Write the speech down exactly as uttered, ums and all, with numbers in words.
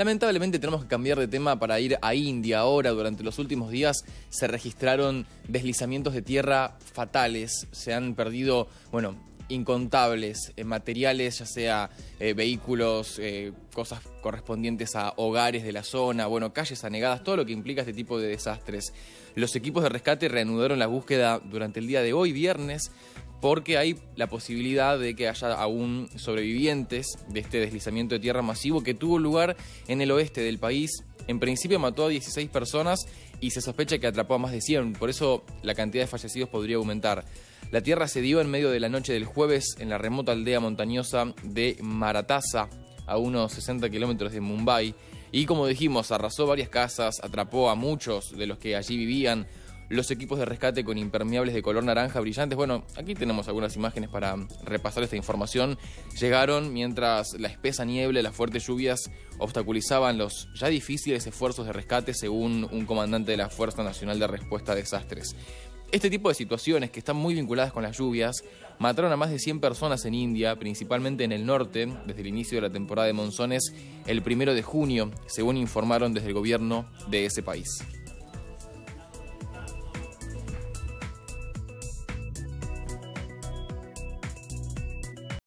Lamentablemente tenemos que cambiar de tema para ir a India ahora. Durante los últimos días se registraron deslizamientos de tierra fatales. Se han perdido, bueno, incontables eh, materiales, ya sea eh, vehículos, eh, cosas correspondientes a hogares de la zona, bueno, calles anegadas, todo lo que implica este tipo de desastres. Los equipos de rescate reanudaron la búsqueda durante el día de hoy, viernes, porque hay la posibilidad de que haya aún sobrevivientes de este deslizamiento de tierra masivo que tuvo lugar en el oeste del país. En principio mató a dieciséis personas y se sospecha que atrapó a más de cien, por eso la cantidad de fallecidos podría aumentar. La tierra se dio en medio de la noche del jueves en la remota aldea montañosa de Maratasa, a unos sesenta kilómetros de Mumbai, y como dijimos, arrasó varias casas, atrapó a muchos de los que allí vivían. Los equipos de rescate con impermeables de color naranja brillantes, bueno, aquí tenemos algunas imágenes para repasar esta información, llegaron mientras la espesa niebla y las fuertes lluvias obstaculizaban los ya difíciles esfuerzos de rescate, según un comandante de la Fuerza Nacional de Respuesta a Desastres. Este tipo de situaciones, que están muy vinculadas con las lluvias, mataron a más de cien personas en India, principalmente en el norte, desde el inicio de la temporada de monzones, el primero de junio, según informaron desde el gobierno de ese país.